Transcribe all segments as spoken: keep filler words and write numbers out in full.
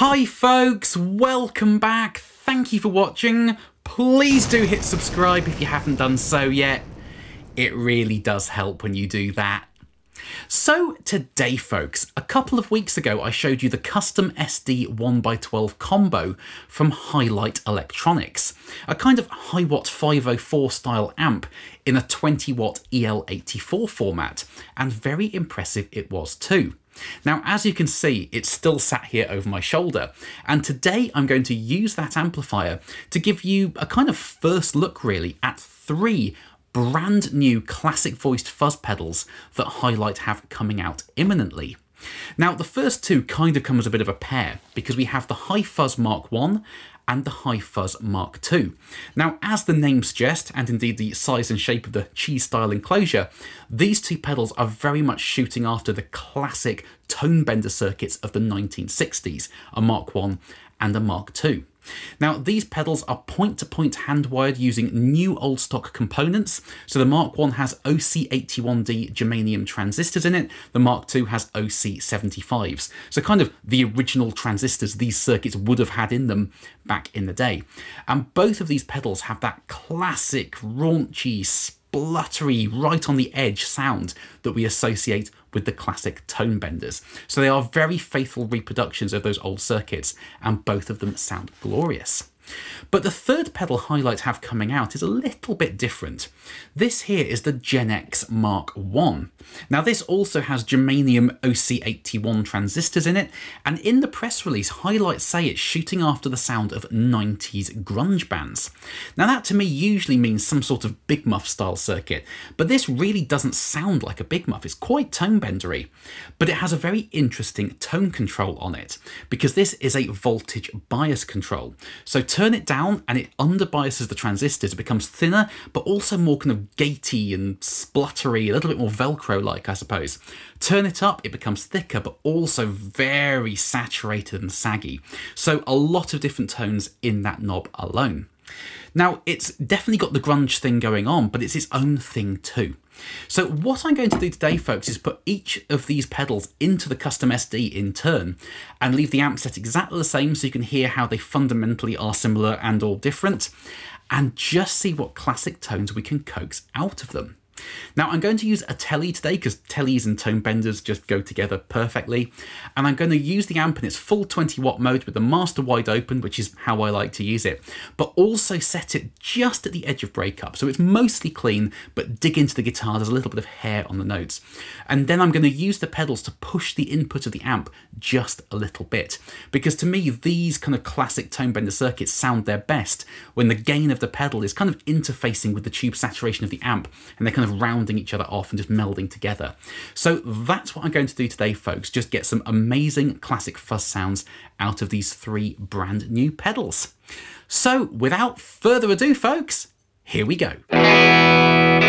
Hi folks, welcome back. Thank you for watching. Please do hit subscribe if you haven't done so yet. It really does help when you do that. So today folks, a couple of weeks ago I showed you the Custom S D one by twelve combo from Hylight Electronics, a kind of HiWatt five oh four style amp in a twenty watt E L eighty-four format, and very impressive it was too. Now, as you can see, it's still sat here over my shoulder, and today I'm going to use that amplifier to give you a kind of first look really at three brand new classic voiced fuzz pedals that Hylight have coming out imminently. Now, the first two kind of come as a bit of a pair because we have the HiFuzz Mark one and the HiFuzz Mark two. Now, as the name suggests, and indeed the size and shape of the cheese style enclosure, these two pedals are very much shooting after the classic Tonebender circuits of the nineteen sixties, a Mark one and a Mark two. Now, these pedals are point-to-point hand-wired using new old stock components. So the Mark one has O C eighty-one D germanium transistors in it, the Mark two has O C seventy-fives. So kind of the original transistors these circuits would have had in them back in the day. And both of these pedals have that classic, raunchy, spluttery, right-on-the-edge sound that we associate with the classic tone benders. So they are very faithful reproductions of those old circuits, and both of them sound glorious. But the third pedal Hylight have coming out is a little bit different. This here is the Gen X Mark one. Now, this also has germanium O C eighty-one transistors in it, and in the press release Hylight say it's shooting after the sound of nineties grunge bands. Now, that to me usually means some sort of Big Muff style circuit, but this really doesn't sound like a Big Muff. It's quite tone-bendery, but it has a very interesting tone control on it, because this is a voltage bias control. So turn it down and it underbiases the transistors. It becomes thinner, but also more kind of gaty and spluttery, a little bit more Velcro-like, I suppose. Turn it up, it becomes thicker, but also very saturated and saggy. So a lot of different tones in that knob alone. Now, it's definitely got the grunge thing going on, but it's its own thing too. So what I'm going to do today, folks, is put each of these pedals into the Custom S D in turn and leave the amp set exactly the same so you can hear how they fundamentally are similar and all different, and just see what classic tones we can coax out of them. Now, I'm going to use a Tele today because Teles and tone benders just go together perfectly, and I'm going to use the amp in its full twenty watt mode with the master wide open, which is how I like to use it, but also set it just at the edge of breakup, so it's mostly clean, but dig into the guitar, there's a little bit of hair on the notes. And then I'm going to use the pedals to push the input of the amp just a little bit, because to me these kind of classic tone bender circuits sound their best when the gain of the pedal is kind of interfacing with the tube saturation of the amp, and they're kind of Of rounding each other off and just melding together. So that's what I'm going to do today, folks. Just get some amazing classic fuzz sounds out of these three brand new pedals. So without further ado, folks, here we go. Bye.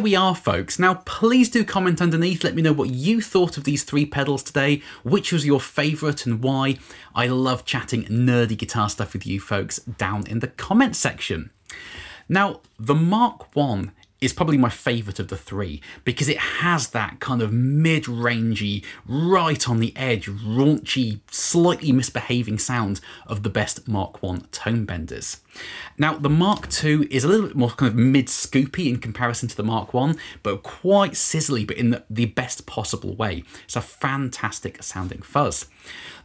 there we are, folks. Now, please do comment underneath. Let me know what you thought of these three pedals today, which was your favorite and why. I love chatting nerdy guitar stuff with you folks down in the comment section. Now, the Mark one is probably my favorite of the three because it has that kind of mid-rangey, right on the edge, raunchy, slightly misbehaving sound of the best Mark one Tonebenders. Now, the Mark two is a little bit more kind of mid-scoopy in comparison to the Mark one, but quite sizzly, but in the, the best possible way. It's a fantastic sounding fuzz.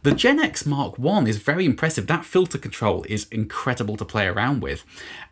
The Gen X Mark one is very impressive. That filter control is incredible to play around with.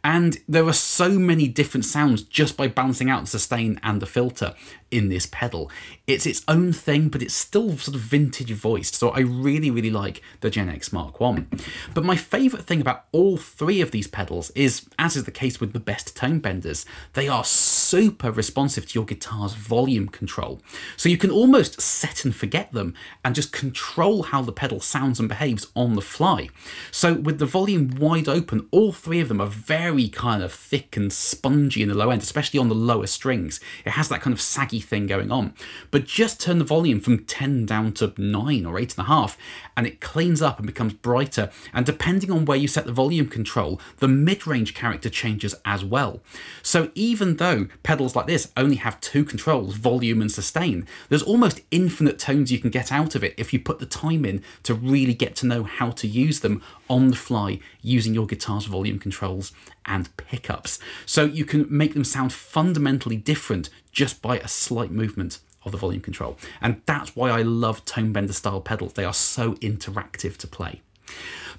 And there are so many different sounds just by balancing out the sustain and the filter in this pedal. It's its own thing, but it's still sort of vintage voiced. So I really, really like the Gen X Mark one. But my favorite thing about all three of these pedals is, as is the case with the best Tonebenders, they are super responsive to your guitar's volume control. So you can almost set and forget them and just control how the pedal sounds and behaves on the fly. So with the volume wide open, all three of them are very kind of thick and spongy in the low end, especially on the lower strings. It has that kind of saggy thing going on, but just turn the volume from ten down to nine or eight and a half and it cleans up and becomes brighter. And depending on where you set the volume control, the mid-range character changes as well. So even though pedals like this only have two controls, volume and sustain, there's almost infinite tones you can get out of it if you put the time in to really get to know how to use them on the fly using your guitar's volume controls and pickups. So you can make them sound fundamentally different just by a slight movement of the volume control. And that's why I love Tonebender style pedals. They are so interactive to play.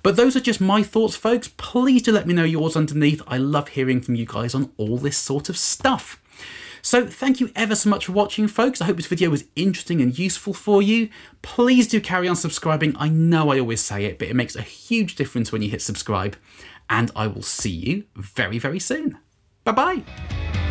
But those are just my thoughts, folks. Please do let me know yours underneath. I love hearing from you guys on all this sort of stuff. So thank you ever so much for watching, folks. I hope this video was interesting and useful for you. Please do carry on subscribing. I know I always say it, but it makes a huge difference when you hit subscribe. And I will see you very, very soon. Bye-bye.